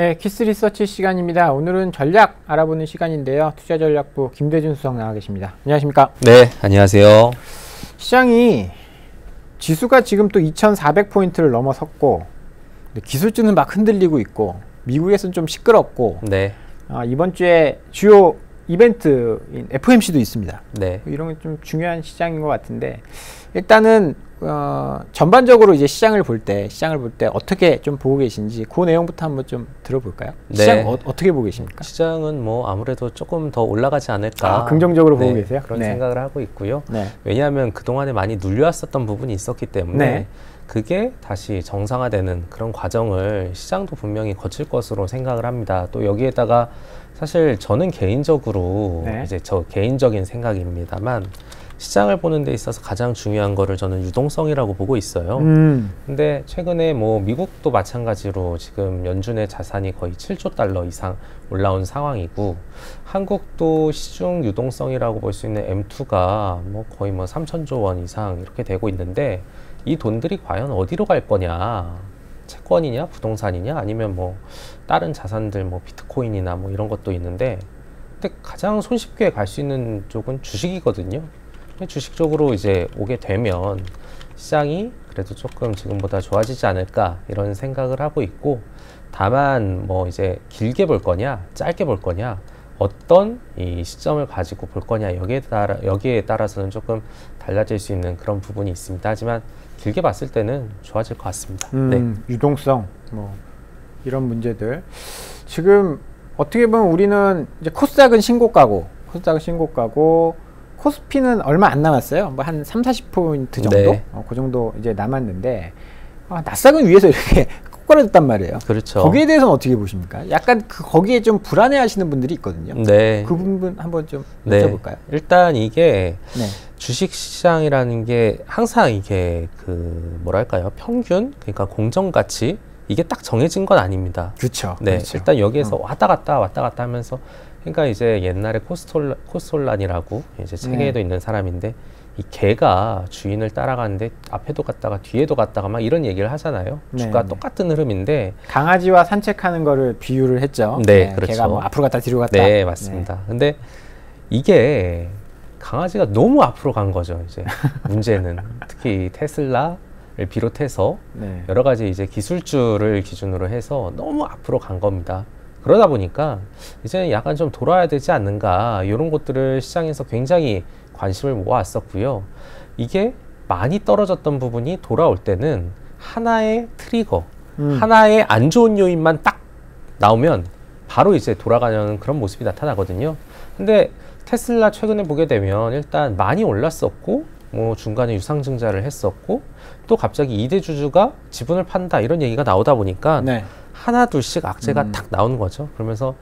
네, 키스 리서치 시간입니다. 오늘은 전략 알아보는 시간인데요. 투자전략부 김대준 수석 나와 계십니다. 안녕하십니까? 네, 안녕하세요. 시장이 지수가 지금 또 2400포인트를 넘어섰고 기술주는 막 흔들리고 있고 미국에서는 좀 시끄럽고 네. 이번 주에 주요 이벤트인 FOMC도 있습니다. 네. 이런 게 좀 중요한 시장인 것 같은데 일단은 전반적으로 이제 시장을 볼 때 어떻게 좀 보고 계신지 그 내용부터 한번 좀 들어볼까요? 네. 시장 어떻게 보고 계십니까? 시장은 뭐 아무래도 조금 더 올라가지 않을까. 긍정적으로 네. 보고 계세요? 그런 네. 생각을 하고 있고요. 네. 왜냐하면 그동안에 많이 눌려왔었던 부분이 있었기 때문에 네. 그게 다시 정상화되는 그런 과정을 시장도 분명히 거칠 것으로 생각을 합니다. 또 여기에다가 사실 저는 개인적으로 네. 이제 저 개인적인 생각입니다만 시장을 보는 데 있어서 가장 중요한 거를 저는 유동성이라고 보고 있어요. 근데 최근에 뭐 미국도 마찬가지로 지금 연준의 자산이 거의 7조 달러 이상 올라온 상황이고 한국도 시중 유동성이라고 볼 수 있는 M2가 뭐 거의 뭐 3천조 원 이상 이렇게 되고 있는데 이 돈들이 과연 어디로 갈 거냐? 채권이냐, 부동산이냐, 아니면 뭐 다른 자산들 뭐 비트코인이나 뭐 이런 것도 있는데 근데 가장 손쉽게 갈 수 있는 쪽은 주식이거든요. 주식 쪽으로 이제 오게 되면 시장이 그래도 조금 지금보다 좋아지지 않을까 이런 생각을 하고 있고 다만 뭐 이제 길게 볼 거냐 짧게 볼 거냐 어떤 이 시점을 가지고 볼 거냐 여기에 따라서는 조금 달라질 수 있는 그런 부분이 있습니다. 하지만 길게 봤을 때는 좋아질 것 같습니다. 네. 유동성 뭐 이런 문제들 지금 어떻게 보면 우리는 이제 코스닥은 신고가고 코스피는 얼마 안 남았어요. 뭐 한 30-40포인트 정도? 네. 그 정도 이제 남았는데, 나스닥은 위에서 이렇게 꼬꾸라졌단 말이에요. 그렇죠. 거기에 대해서는 어떻게 보십니까? 약간 거기에 좀 불안해 하시는 분들이 있거든요. 네. 그 부분 한번 좀 여쭤볼까요? 네. 일단 이게 네. 주식시장이라는 게 항상 이게 뭐랄까요? 평균? 그러니까 공정가치? 이게 딱 정해진 건 아닙니다. 그렇죠. 네. 그렇죠. 일단 여기에서 왔다 갔다 하면서 그러니까 이제 옛날에 코스톨란이라고 이제 세계에도 있는 사람인데 이 개가 주인을 따라가는데 앞에도 갔다가 뒤에도 갔다가 막 이런 얘기를 하잖아요. 네, 주가 똑같은 흐름인데 강아지와 산책하는 거를 비유를 했죠. 네, 네 그렇죠. 개가 뭐 앞으로 갔다 뒤로 갔다. 네, 맞습니다. 네. 근데 이게 강아지가 너무 앞으로 간 거죠. 이제 문제는 특히 테슬라를 비롯해서 네. 여러 가지 이제 기술주를 기준으로 해서 너무 앞으로 간 겁니다. 그러다 보니까 이제는 약간 좀 돌아야 되지 않는가 이런 것들을 시장에서 굉장히 관심을 모았었고요. 이게 많이 떨어졌던 부분이 돌아올 때는 하나의 트리거, 하나의 안 좋은 요인만 딱 나오면 바로 이제 돌아가는 그런 모습이 나타나거든요. 근데 테슬라 최근에 보게 되면 일단 많이 올랐었고 뭐 중간에 유상증자를 했었고 또 갑자기 2대 주주가 지분을 판다 이런 얘기가 나오다 보니까 네. 하나 둘씩 악재가 탁 나오는 거죠. 그러면서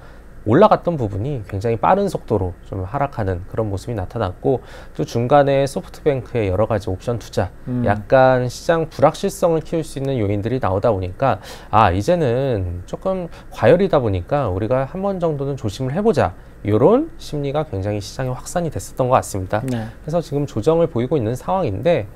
올라갔던 부분이 굉장히 빠른 속도로 좀 하락하는 그런 모습이 나타났고 또 중간에 소프트뱅크의 여러 가지 옵션 투자 약간 시장 불확실성을 키울 수 있는 요인들이 나오다 보니까 이제는 조금 과열이다 보니까 우리가 한 번 정도는 조심을 해보자 이런 심리가 굉장히 시장에 확산이 됐었던 것 같습니다. 네. 그래서 지금 조정을 보이고 있는 상황인데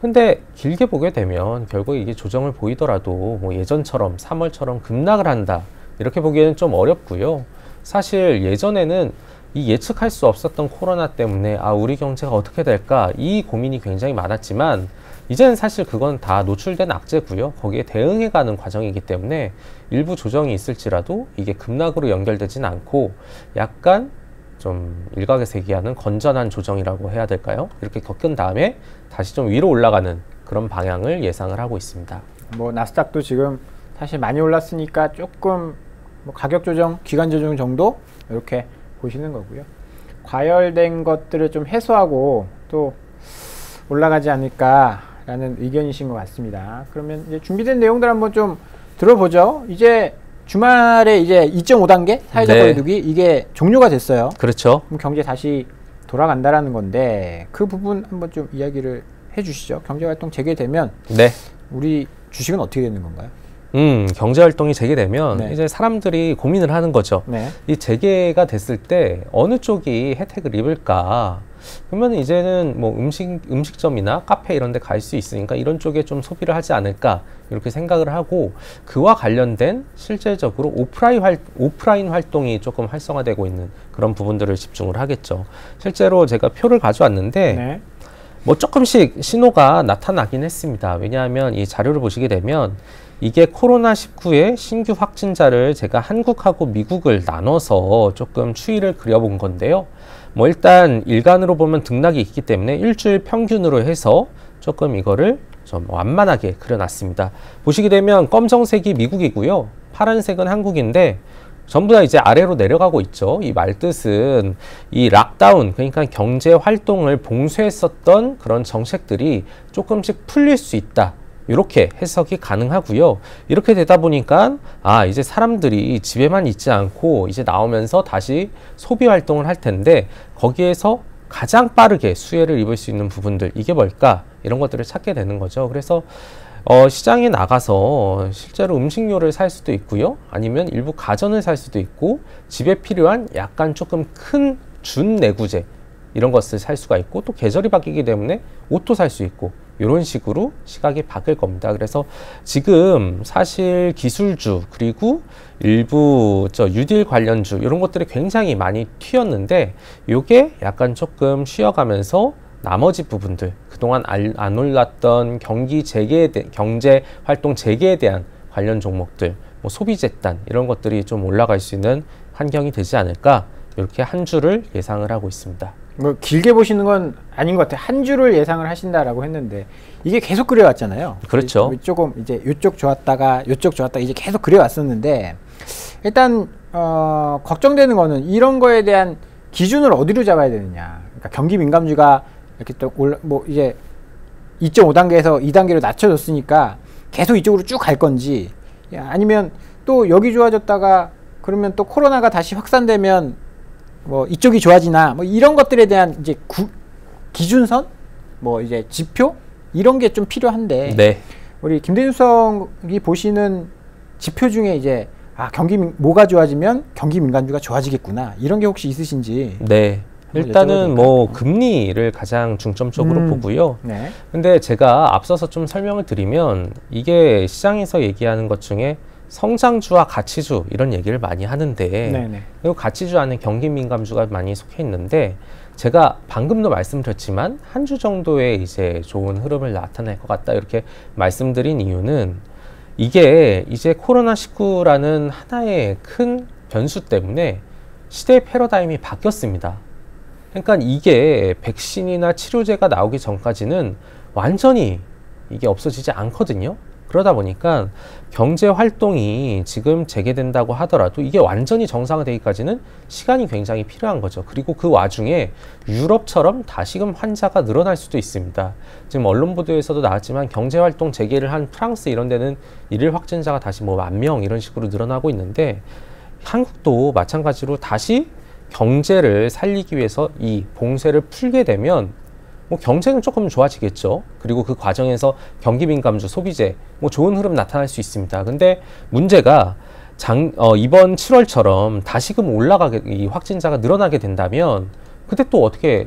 근데 길게 보게 되면 결국 이게 조정을 보이더라도 뭐 예전처럼 3월처럼 급락을 한다 이렇게 보기에는 좀 어렵고요. 사실 예전에는 이 예측할 수 없었던 코로나 때문에 우리 경제가 어떻게 될까 이 고민이 굉장히 많았지만 이제는 사실 그건 다 노출된 악재고요. 거기에 대응해가는 과정이기 때문에 일부 조정이 있을지라도 이게 급락으로 연결되진 않고 약간 좀 일각에서 얘기하는 건전한 조정이라고 해야 될까요? 이렇게 겪은 다음에 다시 좀 위로 올라가는 그런 방향을 예상을 하고 있습니다. 뭐 나스닥도 지금 사실 많이 올랐으니까 조금 뭐 가격 조정, 기간 조정 정도 이렇게 보시는 거고요. 과열된 것들을 좀 해소하고 또 올라가지 않을까라는 의견이신 것 같습니다. 그러면 이제 준비된 내용들 한번 좀 들어보죠. 이제 주말에 이제 2.5단계 사회적 거리두기 네. 이게 종료가 됐어요. 그렇죠. 그럼 경제 다시 돌아간다라는 건데 그 부분 한번 좀 이야기를 해주시죠. 경제활동 재개되면 네. 우리 주식은 어떻게 되는 건가요? 경제활동이 재개되면 네. 이제 사람들이 고민을 하는 거죠. 네. 이 재개가 됐을 때 어느 쪽이 혜택을 입을까 그러면 이제는 뭐 음식점이나 카페 이런 데 갈 수 있으니까 이런 쪽에 좀 소비를 하지 않을까 이렇게 생각을 하고, 그와 관련된 실제적으로 오프라인 활동이 조금 활성화되고 있는 그런 부분들을 집중을 하겠죠. 실제로 제가 표를 가져왔는데 네. 뭐 조금씩 신호가 나타나긴 했습니다. 왜냐하면 이 자료를 보시게 되면 이게 코로나19의 신규 확진자를 제가 한국하고 미국을 나눠서 조금 추이를 그려본 건데요. 뭐 일단 일간으로 보면 등락이 있기 때문에 일주일 평균으로 해서 조금 이거를 좀 완만하게 그려놨습니다. 보시게 되면 검정색이 미국이고요. 파란색은 한국인데 전부 다 이제 아래로 내려가고 있죠. 이 말뜻은 이 락다운, 그러니까 경제 활동을 봉쇄했었던 그런 정책들이 조금씩 풀릴 수 있다. 이렇게 해석이 가능하고요. 이렇게 되다 보니까 아, 이제 사람들이 집에만 있지 않고 이제 나오면서 다시 소비 활동을 할 텐데 거기에서 가장 빠르게 수혜를 입을 수 있는 부분들, 이게 뭘까? 이런 것들을 찾게 되는 거죠. 그래서 시장에 나가서 실제로 음식료를 살 수도 있고요. 아니면 일부 가전을 살 수도 있고, 집에 필요한 약간 조금 큰 준내구재 이런 것을 살 수가 있고, 또 계절이 바뀌기 때문에 옷도 살 수 있고, 이런 식으로 시각이 바뀔 겁니다. 그래서 지금 사실 기술주 그리고 일부 유딜 관련주 이런 것들이 굉장히 많이 튀었는데, 이게 약간 조금 쉬어가면서 나머지 부분들, 그동안 안 올랐던 경제 활동 재개에 대한 관련 종목들, 뭐 소비 재단 이런 것들이 좀 올라갈 수 있는 환경이 되지 않을까, 이렇게 한 주를 예상을 하고 있습니다. 뭐 길게 보시는 건 아닌 것 같아요. 한 주를 예상을 하신다라고 했는데 이게 계속 그려왔잖아요. 그렇죠. 조금 이제 이쪽 좋았다가 이쪽 좋았다가 이제 계속 그려왔었는데, 일단 걱정되는 거는 이런 거에 대한 기준을 어디로 잡아야 되느냐. 그러니까 경기 민감주가 이렇게 또 뭐 이제 2.5단계에서 2단계로 낮춰졌으니까 계속 이쪽으로 쭉 갈 건지, 아니면 또 여기 좋아졌다가 그러면 또 코로나가 다시 확산되면 뭐 이쪽이 좋아지나, 뭐 이런 것들에 대한 이제 기준선, 뭐 이제 지표 이런 게 좀 필요한데 네. 우리 김대준 수석이 보시는 지표 중에 이제 아, 뭐가 좋아지면 경기 민감주가 좋아지겠구나, 이런 게 혹시 있으신지. 네. 일단은 뭐 금리를 가장 중점적으로 보고요. 네. 근데 제가 앞서서 좀 설명을 드리면 이게 시장에서 얘기하는 것 중에 성장주와 가치주 이런 얘기를 많이 하는데 네네. 그리고 가치주 안에 경기 민감주가 많이 속해 있는데, 제가 방금도 말씀드렸지만 한 주 정도의 이제 좋은 흐름을 나타낼 것 같다 이렇게 말씀드린 이유는, 이게 이제 코로나19라는 하나의 큰 변수 때문에 시대의 패러다임이 바뀌었습니다. 그러니까 이게 백신이나 치료제가 나오기 전까지는 완전히 이게 없어지지 않거든요. 그러다 보니까 경제 활동이 지금 재개된다고 하더라도 이게 완전히 정상화되기까지는 시간이 굉장히 필요한 거죠. 그리고 그 와중에 유럽처럼 다시금 환자가 늘어날 수도 있습니다. 지금 언론 보도에서도 나왔지만 경제 활동 재개를 한 프랑스 이런 데는 일일 확진자가 다시 뭐 10,000명 이런 식으로 늘어나고 있는데, 한국도 마찬가지로 다시 경제를 살리기 위해서 이 봉쇄를 풀게 되면 뭐 경쟁은 조금 좋아지겠죠. 그리고 그 과정에서 경기 민감주, 소비재 뭐 좋은 흐름 나타날 수 있습니다. 근데 문제가 이번 7월처럼 다시금 이 확진자가 늘어나게 된다면 그때 또 어떻게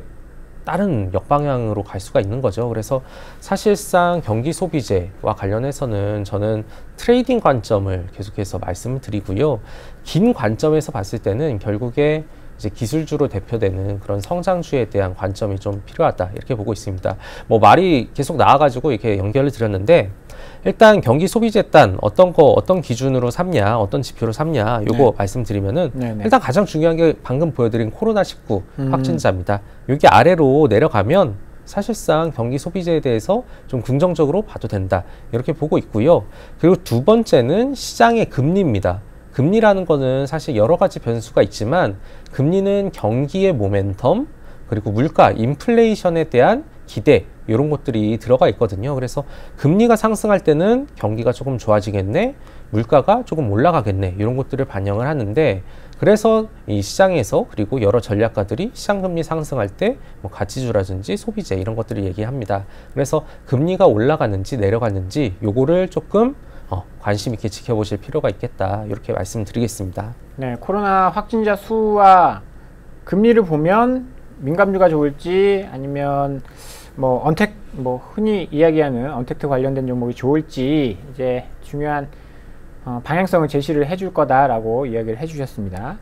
다른 역방향으로 갈 수가 있는 거죠. 그래서 사실상 경기 소비재와 관련해서는 저는 트레이딩 관점을 계속해서 말씀을 드리고요. 긴 관점에서 봤을 때는 결국에 이제 기술주로 대표되는 그런 성장주에 대한 관점이 좀 필요하다 이렇게 보고 있습니다. 뭐 말이 계속 나와가지고 이렇게 연결을 드렸는데, 일단 경기 소비재단 어떤 기준으로 삼냐, 어떤 지표로 삼냐, 요거 네. 말씀드리면은 네, 네. 일단 가장 중요한 게 방금 보여드린 코로나19 확진자입니다. 여기 아래로 내려가면 사실상 경기 소비재에 대해서 좀 긍정적으로 봐도 된다 이렇게 보고 있고요. 그리고 두 번째는 시장의 금리입니다. 금리라는 거는 사실 여러 가지 변수가 있지만 금리는 경기의 모멘텀, 그리고 물가, 인플레이션에 대한 기대 이런 것들이 들어가 있거든요. 그래서 금리가 상승할 때는 경기가 조금 좋아지겠네, 물가가 조금 올라가겠네 이런 것들을 반영을 하는데, 그래서 이 시장에서 그리고 여러 전략가들이 시장금리 상승할 때 뭐 가치주라든지 소비재 이런 것들을 얘기합니다. 그래서 금리가 올라가는지 내려가는지 요거를 조금 관심 있게 지켜보실 필요가 있겠다 이렇게 말씀드리겠습니다. 네, 코로나 확진자 수와 금리를 보면 민감류가 좋을지 아니면 뭐 언택, 뭐 흔히 이야기하는 언택트 관련된 종목이 좋을지 이제 중요한 방향성을 제시를 해줄 거다라고 이야기를 해주셨습니다.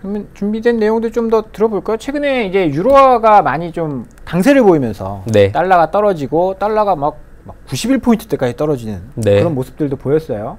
그러면 준비된 내용도 좀 더 들어볼까요? 최근에 이제 유로화가 많이 좀 강세를 보이면서 네. 달러가 떨어지고 달러가 막 91포인트대까지 떨어지는 네. 그런 모습들도 보였어요.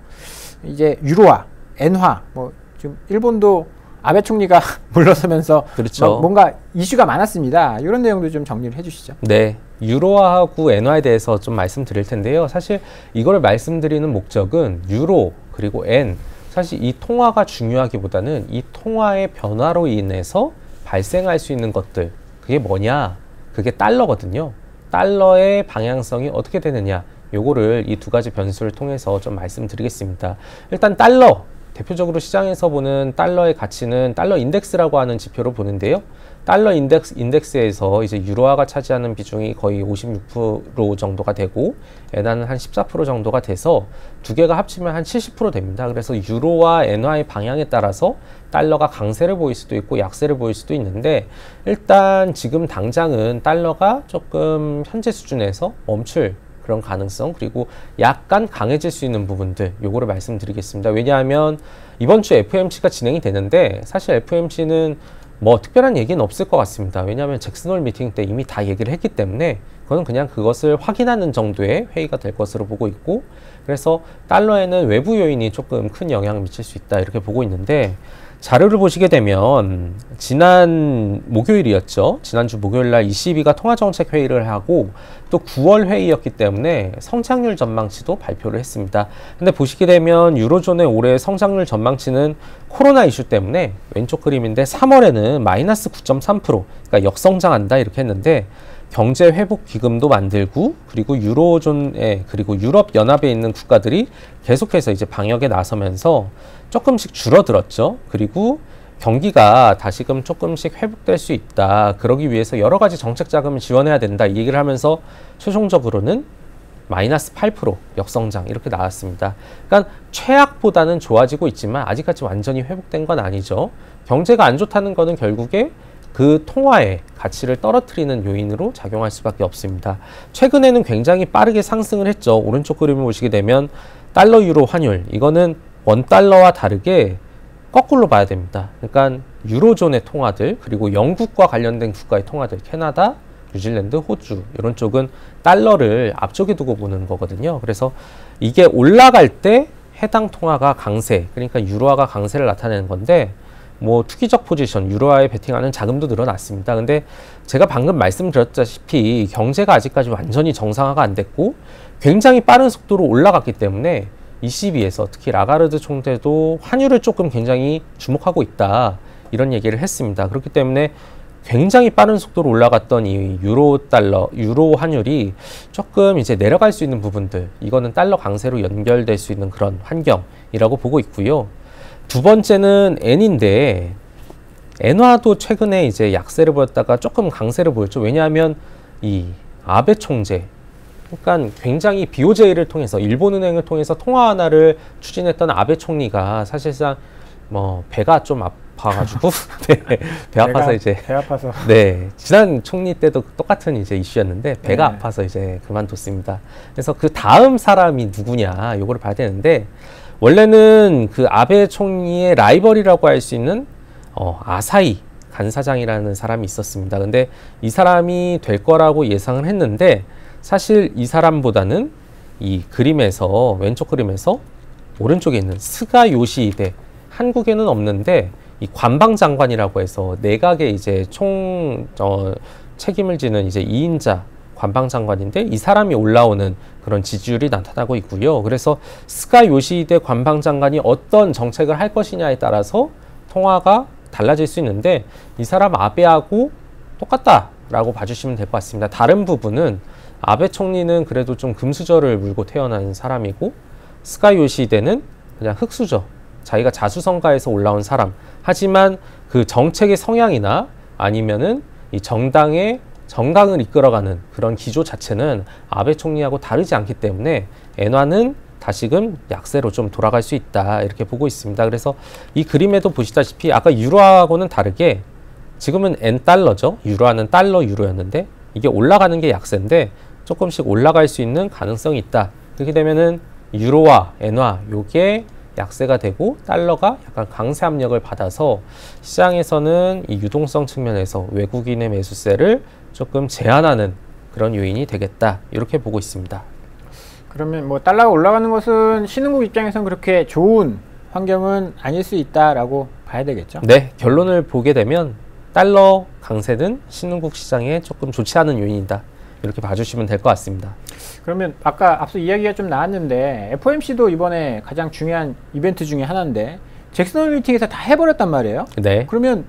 이제 유로화, 엔화, 뭐 지금 일본도 아베 총리가 물러서면서 그렇죠. 뭔가 이슈가 많았습니다. 이런 내용도 좀 정리를 해주시죠. 네. 유로화하고 엔화에 대해서 좀 말씀드릴 텐데요. 사실 이걸 말씀드리는 목적은 유로 그리고 엔 사실 이 통화가 중요하기보다는 이 통화의 변화로 인해서 발생할 수 있는 것들 그게 뭐냐? 그게 달러거든요. 달러의 방향성이 어떻게 되느냐? 요거를 이 두 가지 변수를 통해서 좀 말씀드리겠습니다. 일단 달러 대표적으로 시장에서 보는 달러의 가치는 달러 인덱스라고 하는 지표로 보는데요. 달러 인덱스에서 이제 유로화가 차지하는 비중이 거의 56% 정도가 되고 엔화는 한 14% 정도가 돼서 두 개가 합치면 한 70% 됩니다. 그래서 유로와 엔화의 방향에 따라서 달러가 강세를 보일 수도 있고 약세를 보일 수도 있는데 일단 지금 당장은 달러가 조금 현재 수준에서 멈출 그런 가능성 그리고 약간 강해질 수 있는 부분들 요거를 말씀드리겠습니다. 왜냐하면 이번 주 FOMC가 진행이 되는데 사실 FOMC는 뭐 특별한 얘기는 없을 것 같습니다. 왜냐하면 잭슨홀 미팅 때 이미 다 얘기를 했기 때문에 그건 그냥 그것을 확인하는 정도의 회의가 될 것으로 보고 있고 그래서 달러에는 외부 요인이 조금 큰 영향을 미칠 수 있다 이렇게 보고 있는데 자료를 보시게 되면 지난 목요일이었죠. 지난주 목요일날 ECB가 통화정책 회의를 하고 또 9월 회의였기 때문에 성장률 전망치도 발표를 했습니다. 근데 보시게 되면 유로존의 올해 성장률 전망치는 코로나 이슈 때문에 왼쪽 그림인데 3월에는 마이너스 9.3% 그러니까 역성장한다 이렇게 했는데 경제 회복 기금도 만들고 그리고 유로존에 그리고 유럽 연합에 있는 국가들이 계속해서 이제 방역에 나서면서 조금씩 줄어들었죠. 그리고 경기가 다시금 조금씩 회복될 수 있다. 그러기 위해서 여러 가지 정책 자금을 지원해야 된다. 이 얘기를 하면서 최종적으로는 마이너스 8% 역성장 이렇게 나왔습니다. 그러니까 최악보다는 좋아지고 있지만 아직까지 완전히 회복된 건 아니죠. 경제가 안 좋다는 거는 결국에 그 통화의 가치를 떨어뜨리는 요인으로 작용할 수밖에 없습니다. 최근에는 굉장히 빠르게 상승을 했죠. 오른쪽 그림을 보시게 되면 달러 유로 환율 이거는 원달러와 다르게 거꾸로 봐야 됩니다. 그러니까 유로존의 통화들 그리고 영국과 관련된 국가의 통화들 캐나다, 뉴질랜드, 호주 이런 쪽은 달러를 앞쪽에 두고 보는 거거든요. 그래서 이게 올라갈 때 해당 통화가 강세 그러니까 유로화가 강세를 나타내는 건데 뭐 투기적 포지션, 유로화에 베팅하는 자금도 늘어났습니다. 근데 제가 방금 말씀드렸다시피 경제가 아직까지 완전히 정상화가 안 됐고 굉장히 빠른 속도로 올라갔기 때문에 ECB에서 특히 라가르드 총재도 환율을 조금 굉장히 주목하고 있다. 이런 얘기를 했습니다. 그렇기 때문에 굉장히 빠른 속도로 올라갔던 이 유로 환율이 조금 이제 내려갈 수 있는 부분들, 이거는 달러 강세로 연결될 수 있는 그런 환경이라고 보고 있고요. 두 번째는 엔인데 엔화도 최근에 이제 약세를 보였다가 조금 강세를 보였죠. 왜냐하면 이 아베 총재, 그러니까 굉장히 BOJ를 통해서 일본은행을 통해서 통화 완화를 추진했던 아베 총리가 사실상 뭐 배가 좀 아파가지고 네, 배 아파서 네 지난 총리 때도 똑같은 이제 이슈였는데 배가 네. 아파서 이제 그만뒀습니다. 그래서 그 다음 사람이 누구냐 요거를 봐야 되는데. 원래는 그 아베 총리의 라이벌이라고 할 수 있는 아사히 간사장이라는 사람이 있었습니다. 근데 이 사람이 될 거라고 예상을 했는데 사실 이 사람보다는 이 그림에서 왼쪽 그림에서 오른쪽에 있는 스가 요시히데 한국에는 없는데 이 관방장관이라고 해서 내각의 이제 책임을 지는 이제 2인자 관방장관인데 이 사람이 올라오는 그런 지지율이 나타나고 있고요. 그래서 스가 요시히데 관방장관이 어떤 정책을 할 것이냐에 따라서 통화가 달라질 수 있는데 이 사람 아베하고 똑같다라고 봐주시면 될 것 같습니다. 다른 부분은 아베 총리는 그래도 좀 금수저를 물고 태어난 사람이고 스가 요시히데는 그냥 흙수저, 자기가 자수성가에서 올라온 사람. 하지만 그 정책의 성향이나 아니면은 이 정당의 정강을 이끌어가는 그런 기조 자체는 아베 총리하고 다르지 않기 때문에 엔화는 다시금 약세로 좀 돌아갈 수 있다 이렇게 보고 있습니다. 그래서 이 그림에도 보시다시피 아까 유로화하고는 다르게 지금은 엔달러죠. 유로화는 달러 유로였는데 이게 올라가는 게 약세인데 조금씩 올라갈 수 있는 가능성이 있다. 그렇게 되면은 유로화, 엔화 요게 약세가 되고 달러가 약간 강세 압력을 받아서 시장에서는 이 유동성 측면에서 외국인의 매수세를 조금 제한하는 그런 요인이 되겠다. 이렇게 보고 있습니다. 그러면 뭐 달러가 올라가는 것은 신흥국 입장에선 그렇게 좋은 환경은 아닐 수 있다라고 봐야 되겠죠? 네, 결론을 보게 되면 달러 강세는 신흥국 시장에 조금 좋지 않은 요인이다. 이렇게 봐주시면 될 것 같습니다. 그러면 아까 앞서 이야기가 좀 나왔는데 FOMC도 이번에 가장 중요한 이벤트 중에 하나인데 잭슨홀 미팅에서 다 해버렸단 말이에요. 네. 그러면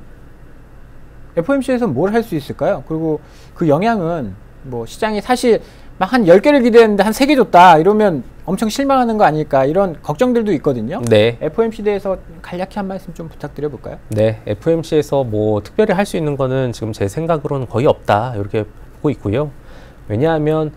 FOMC에서 뭘 할 수 있을까요? 그리고 그 영향은 뭐 시장이 사실 막 한 10개를 기대했는데 한 3개 줬다 이러면 엄청 실망하는 거 아닐까 이런 걱정들도 있거든요. 네. FOMC 대해서 간략히 한 말씀 좀 부탁드려 볼까요? 네. FOMC에서 뭐 특별히 할 수 있는 거는 지금 제 생각으로는 거의 없다 이렇게 보고 있고요. 왜냐하면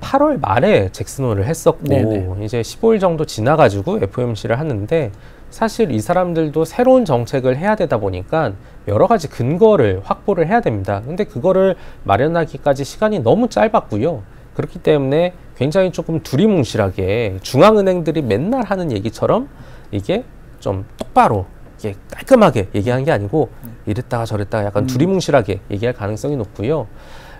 8월 말에 잭슨홀을 했었고 네네. 이제 15일 정도 지나가지고 FOMC를 하는데 사실 이 사람들도 새로운 정책을 해야 되다 보니까 여러 가지 근거를 확보를 해야 됩니다. 근데 그거를 마련하기까지 시간이 너무 짧았고요. 그렇기 때문에 굉장히 조금 두리뭉실하게 중앙은행들이 맨날 하는 얘기처럼 이게 좀 똑바로 이게 깔끔하게 얘기한 게 아니고 이랬다가 저랬다가 약간 두리뭉실하게 얘기할 가능성이 높고요.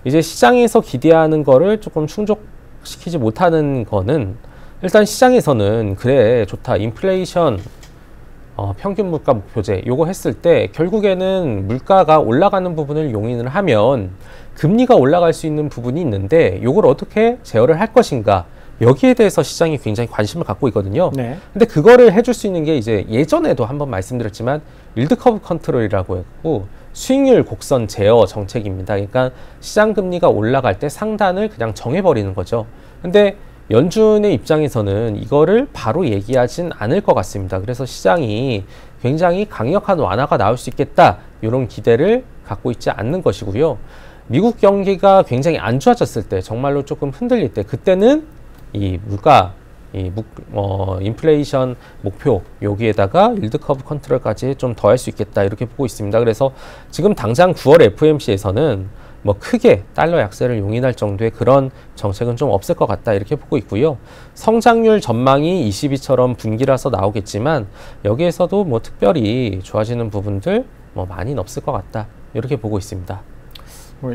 이제 시장에서 기대하는 거를 조금 충족시키지 못하는 거는 일단 시장에서는 그래 좋다 인플레이션 평균 물가 목표제 요거 했을 때 결국에는 물가가 올라가는 부분을 용인을 하면 금리가 올라갈 수 있는 부분이 있는데 요걸 어떻게 제어를 할 것인가 여기에 대해서 시장이 굉장히 관심을 갖고 있거든요. 네. 근데 그거를 해줄 수 있는 게 이제 예전에도 한번 말씀드렸지만 일드 커브 컨트롤이라고 했고 수익률 곡선 제어 정책입니다. 그러니까 시장 금리가 올라갈 때 상단을 그냥 정해버리는 거죠. 근데 연준의 입장에서는 이거를 바로 얘기하진 않을 것 같습니다. 그래서 시장이 굉장히 강력한 완화가 나올 수 있겠다. 이런 기대를 갖고 있지 않는 것이고요. 미국 경기가 굉장히 안 좋아졌을 때, 정말로 조금 흔들릴 때, 그때는 이 물가, 인플레이션 목표 여기에다가 일드 커브 컨트롤까지 좀 더할 수 있겠다 이렇게 보고 있습니다. 그래서 지금 당장 9월 FOMC에서는 뭐 크게 달러 약세를 용인할 정도의 그런 정책은 좀 없을 것 같다 이렇게 보고 있고요. 성장률 전망이 22처럼 분기라서 나오겠지만 여기에서도 뭐 특별히 좋아지는 부분들 뭐 많이는 없을 것 같다 이렇게 보고 있습니다. 뭐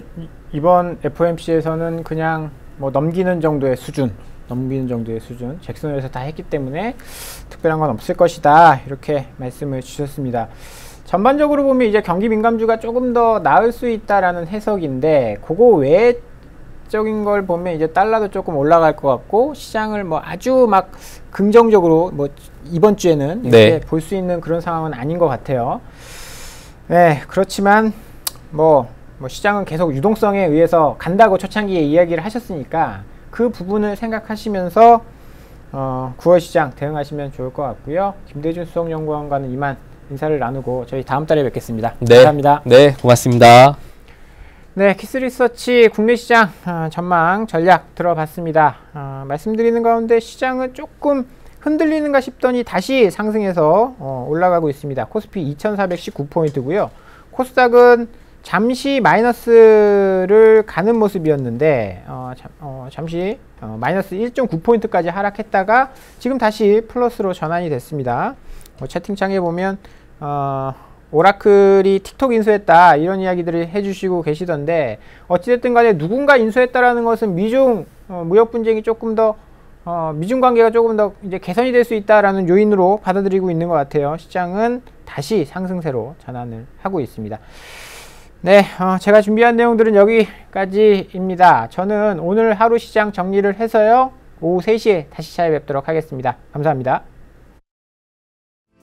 이번 FOMC에서는 그냥 뭐 넘기는 정도의 수준 잭슨홀에서 다 했기 때문에 특별한 건 없을 것이다 이렇게 말씀을 주셨습니다. 전반적으로 보면 이제 경기 민감주가 조금 더 나을 수 있다라는 해석인데 그거 외적인 걸 보면 이제 달러도 조금 올라갈 것 같고 시장을 뭐 아주 막 긍정적으로 뭐 이번 주에는 이렇게 볼 수 있는 그런 상황은 아닌 것 같아요. 네, 그렇지만 뭐 시장은 계속 유동성에 의해서 간다고 초창기에 이야기를 하셨으니까 그 부분을 생각하시면서 9월 시장 대응하시면 좋을 것 같고요. 김대준 수석연구원과는 이만 인사를 나누고 저희 다음 달에 뵙겠습니다. 네. 감사합니다. 네, 고맙습니다. 네, 키스 리서치 국내 시장 전망 전략 들어봤습니다. 말씀드리는 가운데 시장은 조금 흔들리는가 싶더니 다시 상승해서 올라가고 있습니다. 코스피 2419포인트고요. 코스닥은 잠시 마이너스를 가는 모습이었는데 잠시 마이너스 1.9포인트까지 하락했다가 지금 다시 플러스로 전환이 됐습니다. 채팅창에 보면 오라클이 틱톡 인수했다 이런 이야기들을 해주시고 계시던데 어찌됐든 간에 누군가 인수했다라는 것은 미중 무역 분쟁이 조금 더 미중 관계가 조금 더 이제 개선이 될 수 있다라는 요인으로 받아들이고 있는 것 같아요. 시장은 다시 상승세로 전환을 하고 있습니다. 네, 제가 준비한 내용들은 여기까지입니다. 저는 오늘 하루 시장 정리를 해서요. 오후 3시에 다시 찾아뵙도록 하겠습니다. 감사합니다.